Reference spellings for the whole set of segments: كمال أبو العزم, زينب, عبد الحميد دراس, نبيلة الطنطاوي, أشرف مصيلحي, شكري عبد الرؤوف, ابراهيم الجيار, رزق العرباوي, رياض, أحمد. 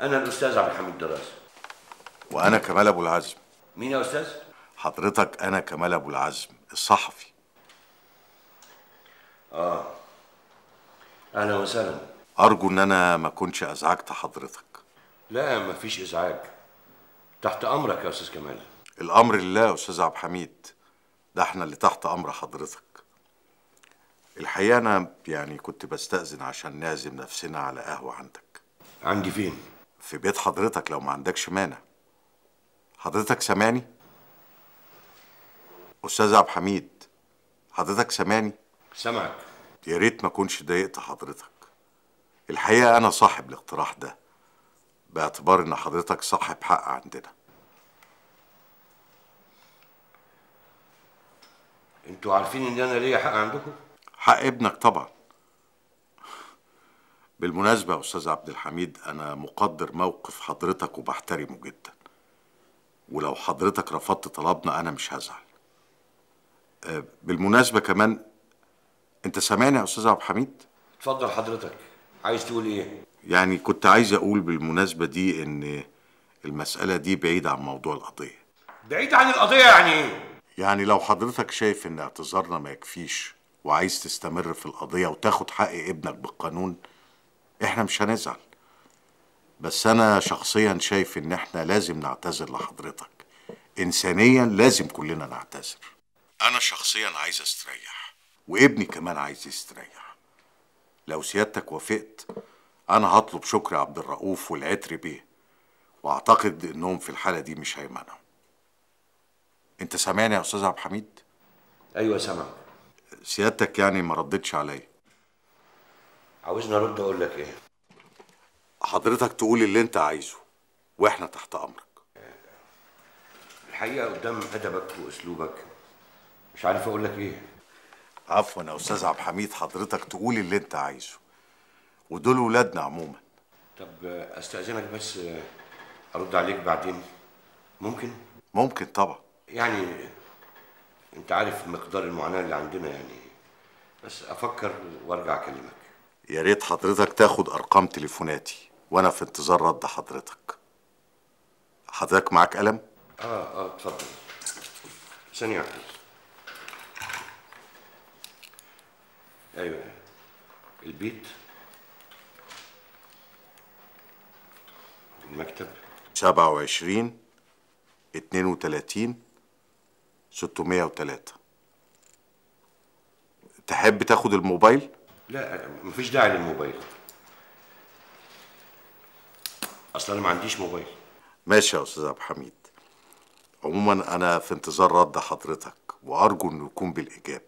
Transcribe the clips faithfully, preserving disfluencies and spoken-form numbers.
أنا الأستاذ عبد الحميد دراس. وأنا كمال أبو العزم. مين يا أستاذ؟ حضرتك أنا كمال أبو العزم الصحفي. آه أهلا وسهلا. أرجو إن أنا ما كنتش أزعجت حضرتك. لا مفيش إزعاج، تحت أمرك يا أستاذ كمال. الأمر لله يا أستاذ عبد الحميد، ده إحنا اللي تحت أمر حضرتك. الحقيقة أنا يعني كنت بستأذن عشان نعزم نفسنا على قهوة عندك. عندي فين؟ في بيت حضرتك لو ما عندكش مانع. حضرتك سامعني؟ أستاذ عبد الحميد حضرتك سامعني؟ سامعك. يا ريت ما كنتش ضايقت حضرتك. الحقيقة أنا صاحب الاقتراح ده باعتبار إن حضرتك صاحب حق عندنا. أنتوا عارفين إن أنا ليا حق عندكم؟ حق ابنك طبعا. بالمناسبة يا أستاذ عبد الحميد أنا مقدر موقف حضرتك وبحترمه جدا، ولو حضرتك رفضت طلبنا أنا مش هزعل. بالمناسبة كمان أنت سامعني يا أستاذ عبد الحميد؟ اتفضل حضرتك، عايز تقول إيه؟ يعني كنت عايز أقول بالمناسبة دي إن المسألة دي بعيدة عن موضوع القضية. بعيدة عن القضية يعني إيه؟ يعني لو حضرتك شايف إن اعتذارنا ما يكفيش وعايز تستمر في القضية وتاخد حق ابنك بالقانون احنا مش هنزعل، بس انا شخصيا شايف ان احنا لازم نعتذر لحضرتك. انسانيا لازم كلنا نعتذر. انا شخصيا عايز استريح وابني كمان عايز يستريح. لو سيادتك وافقت انا هطلب شكري عبد الرؤوف والعتري بيه، واعتقد انهم في الحالة دي مش هيمنعوا. انت سامعني يا استاذ عبد الحميد؟ ايوه سامعك. سيادتك يعني ما ردتش عليا. عاوزني ارد اقول لك ايه؟ حضرتك تقول اللي انت عايزه واحنا تحت امرك. الحقيقه قدام ادبك واسلوبك مش عارف اقول لك ايه. عفوا يا استاذ عبد الحميد، حضرتك تقول اللي انت عايزه ودول ولادنا عموما. طب استاذنك بس ارد عليك بعدين، ممكن؟ ممكن طبعا. يعني انت عارف مقدار المعاناة اللي عندنا يعني، بس افكر وارجع اكلمك. يا ريت حضرتك تاخد ارقام تليفوناتي وانا في انتظار رد حضرتك. حضرتك معاك قلم؟ اه اه اتفضل. ثانية واحدة. ايوه البيت، المكتب، سبعة وعشرين اتنين وتلاتين ستمية وتلاتة. تحب تاخد الموبايل؟ لا مفيش داعي للموبايل، اصل انا ما عنديش موبايل. ماشي يا استاذ عبد الحميد. عموما انا في انتظار رد حضرتك وارجو انه يكون بالايجاب.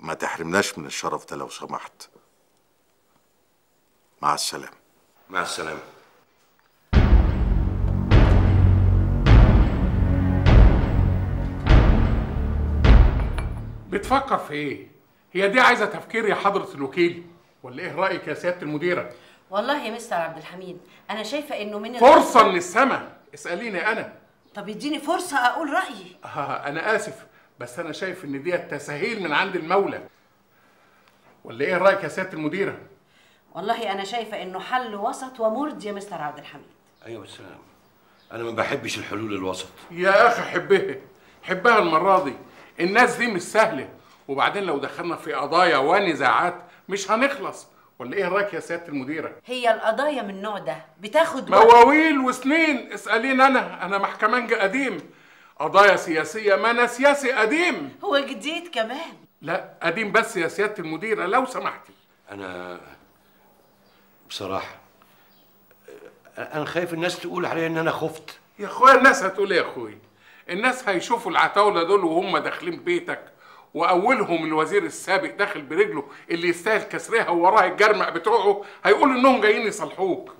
ما تحرمناش من الشرف ده لو سمحت. مع السلامة. مع السلامة. بتفكر في ايه؟ هي دي عايزه تفكير يا حضره الوكيل؟ ولا ايه رايك يا سياده المديره؟ والله يا مستر عبد الحميد انا شايفه انه من فرصه من السما. اساليني انا. طب اديني فرصه اقول رايي. آه انا اسف، بس انا شايف ان دي تسهيل من عند المولى. ولا ايه رايك يا سياده المديره؟ والله انا شايفه انه حل وسط ومرضي يا مستر عبد الحميد. ايوه بس انا ما بحبش الحلول الوسط. يا اخي حبها حبها المره دي، الناس دي مش سهله، وبعدين لو دخلنا في قضايا ونزاعات مش هنخلص. ولا ايه رايك يا سياده المديره؟ هي القضايا من النوع ده بتاخد مواويل وسنين. اساليني انا، انا محكمانج قديم. قضايا سياسيه ما انا سياسي قديم. هو جديد كمان؟ لا قديم بس يا سياده المديره لو سمحتي. انا بصراحه انا خايف الناس تقول عليا ان انا خفت. يا اخويا الناس هتقول ايه يا اخويا؟ الناس هيشوفوا العتاوله دول وهم داخلين بيتك، واولهم الوزير السابق داخل برجله اللي يستاهل كسرها ووراه الجرمق بتوعه، هيقول انهم جايين يصالحوك.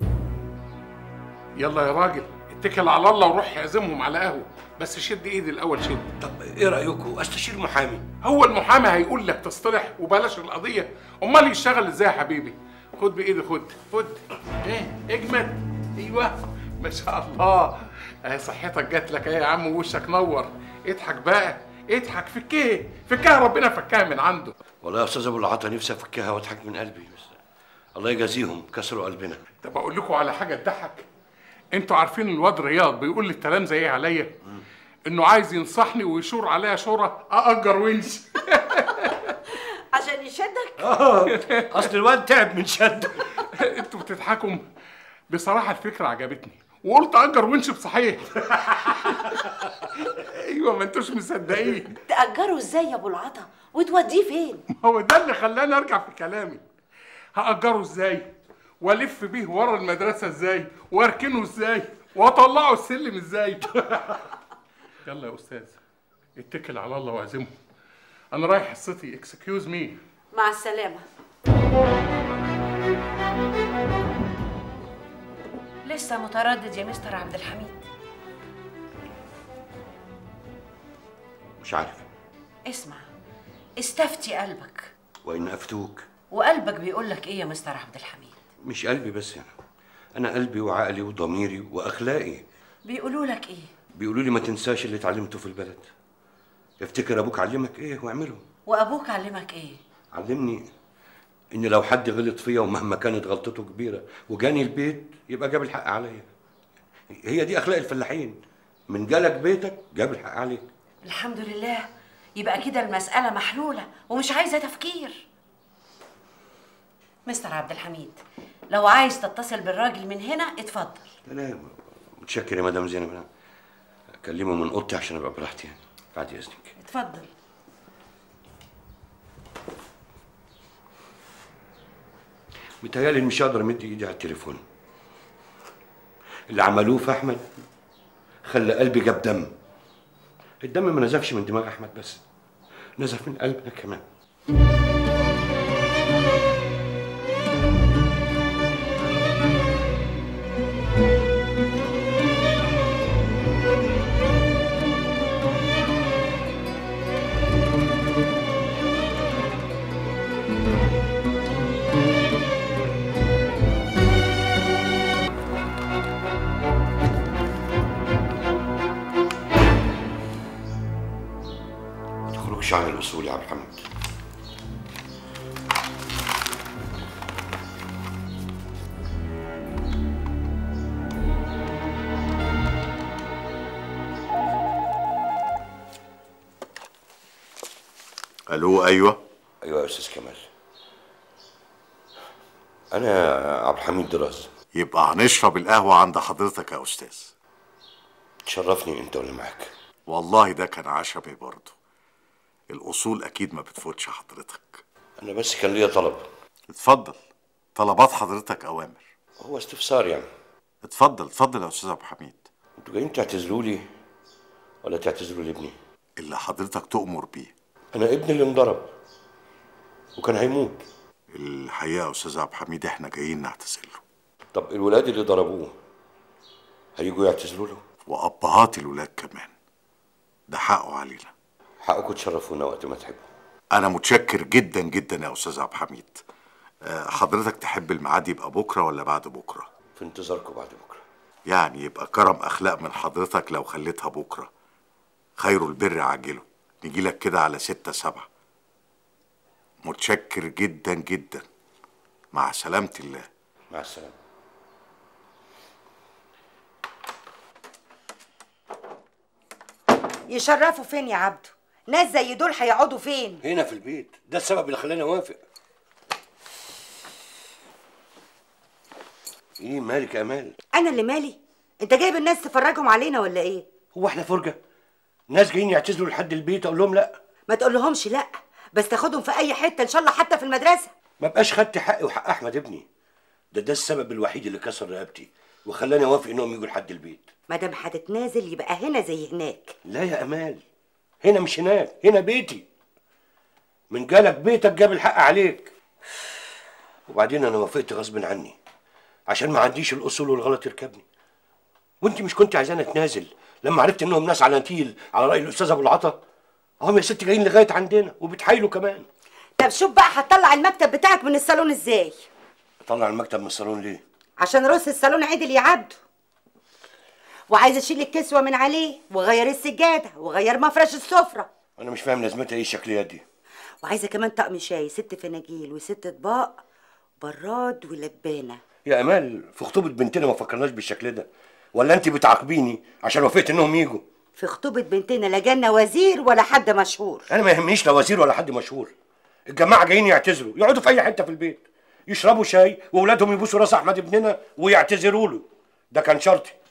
يلا يا راجل اتكل على الله وروح اعزمهم على قهوه، بس شد ايدي الاول شد. طب ايه رايكم استشير محامي؟ هو المحامي هيقول لك تصطلح وبلاش القضيه، امال يشتغل ازاي يا حبيبي؟ خد بايدي، خد خد. ايه اجمد. ايوه ما شاء الله. اهي صحتك جات لك اهي يا عم، ووشك نور. اضحك بقى اضحك. فكيه فكيه ربنا فكها من عنده. والله يا استاذ ابو العطا نفسي افكها واضحك من قلبي، بس الله يجازيهم، كسروا قلبنا. طب اقول لكم على حاجه تضحك، انتوا عارفين الواد رياض بيقول لي الكلام زي ايه عليا؟ انه عايز ينصحني ويشور عليا شوره ااجر ونش عشان يشدك؟ اه اصل الواد تعب من شدك. انتوا بتضحكوا، بصراحه الفكره عجبتني وقلت اجر ونش بصحيح. ايوه ما انتوش مصدقين. تاجره ازاي يا ابو العطا وتوديه فين؟ ما هو ده اللي خلاني ارجع في كلامي. هاجره ازاي؟ والف بيه ورا المدرسه ازاي؟ واركنه ازاي؟ واطلعه السلم ازاي؟ يلا يا استاذ اتكل على الله واعزمه، انا رايح حصتي. اكسكيوز مي، مع السلامه. لسه متردد يا مستر عبد الحميد؟ مش عارف. اسمع، استفتي قلبك. وإن أفتوك. وقلبك بيقول لك إيه يا مستر عبد الحميد؟ مش قلبي بس، أنا أنا قلبي وعقلي وضميري وأخلاقي. بيقولوا لك إيه؟ بيقولوا لي ما تنساش اللي اتعلمته في البلد. افتكر أبوك علمك إيه واعمله. وأبوك علمك إيه؟ علمني إن لو حد غلط فيا ومهما كانت غلطته كبيرة وجاني البيت يبقى جاب الحق عليا. هي دي أخلاق الفلاحين، من جالك بيتك جاب الحق عليك. الحمد لله، يبقى كده المسألة محلولة ومش عايزة تفكير. مستر عبد الحميد لو عايز تتصل بالراجل من هنا اتفضل. لا متشكر يا مدام زينب، أنا أكلمه من أوضتي عشان أبقى براحتي يعني، بعد إذنك. اتفضل. متهيألي مش هقدر أمد إيدي على التليفون. اللي عملوه في أحمد خلى قلبي جاب دم. الدم ما نزفش من دماغ أحمد بس، نزف من قلبنا كمان. عن الأصول يا عبد الحميد. ألو. أيوه أيوه يا أستاذ كمال، أنا عبد الحميد دراس. يبقى هنشرب القهوة عند حضرتك يا أستاذ. تشرفني أنت واللي معاك. والله ده كان عشمي برضه، الأصول أكيد ما بتفوتش حضرتك. أنا بس كان ليا طلب. اتفضل، طلبات حضرتك أوامر. هو استفسار يعني. اتفضل اتفضل يا أستاذ أبو حميد. أنتوا جايين تعتذروا لي ولا تعتذروا لابني؟ اللي حضرتك تؤمر بيه. أنا ابني اللي انضرب وكان هيموت. الحقيقة يا أستاذ أبو حميد إحنا جايين نعتذر له. طب الولاد اللي ضربوه هيجوا يعتذروا له؟ وأبهات الولاد كمان، ده حقه علينا. حقكم تشرفونا وقت ما تحبوا. أنا متشكر جدا جدا يا أستاذ عبد الحميد. حضرتك تحب الميعاد يبقى بكرة ولا بعد بكرة؟ في انتظاركم بعد بكرة. يعني يبقى كرم أخلاق من حضرتك لو خليتها بكرة. خير البر عاجله، نجيلك كده على ستة سبعة. متشكر جدا جدا. مع سلامة الله. مع السلامة. يشرفوا فين يا عبده؟ ناس زي دول هيقعدوا فين؟ هنا في البيت، ده السبب اللي خلاني اوافق. ايه مالك يا امال؟ انا اللي مالي؟ انت جايب الناس تفرجهم علينا ولا ايه؟ هو احنا فرجه؟ ناس جايين يعتذروا لحد البيت اقول لهم لا؟ ما تقول لهمش لا، بس تاخدهم في اي حته ان شاء الله، حتى في المدرسه. ما بقاش خدت حقي وحق احمد ابني، ده ده السبب الوحيد اللي كسر رقبتي وخلاني اوافق انهم يجوا لحد البيت. ما دام هتتنازل يبقى هنا زي هناك. لا يا امال، هنا مش هناك، هنا بيتي. من جالك بيتك جاب الحق عليك. وبعدين انا وافقت غصب عني عشان ما عنديش الاصول والغلط يركبني. وانت مش كنت عايزاني اتنازل لما عرفت انهم ناس عناتيل على راي الاستاذ ابو العطا؟ اهم يا ست جايين لغايه عندنا وبتحايلوا كمان. طب شوف بقى هتطلع المكتب بتاعك من الصالون ازاي؟ اطلع المكتب من الصالون ليه؟ عشان رص الصالون عدل يا عبده، وعايز اشيل الكسوه من عليه وغير السجاده وغير مفرش السفره. انا مش فاهم لازمتها ايه الشكليات دي. وعايزه كمان طقم شاي، ست فناجيل وست اطباق براد ولبانه. يا امال في خطوبه بنتنا ما فكرناش بالشكل ده، ولا انت بتعاقبيني عشان وافقت انهم يجوا؟ في خطوبه بنتنا لا جالنا وزير ولا حد مشهور. انا ما يهمنيش لا وزير ولا حد مشهور، الجماعه جايين يعتذروا، يقعدوا في اي حته في البيت يشربوا شاي واولادهم يبوسوا راس احمد ابننا ويعتذروا له، ده كان شرطي.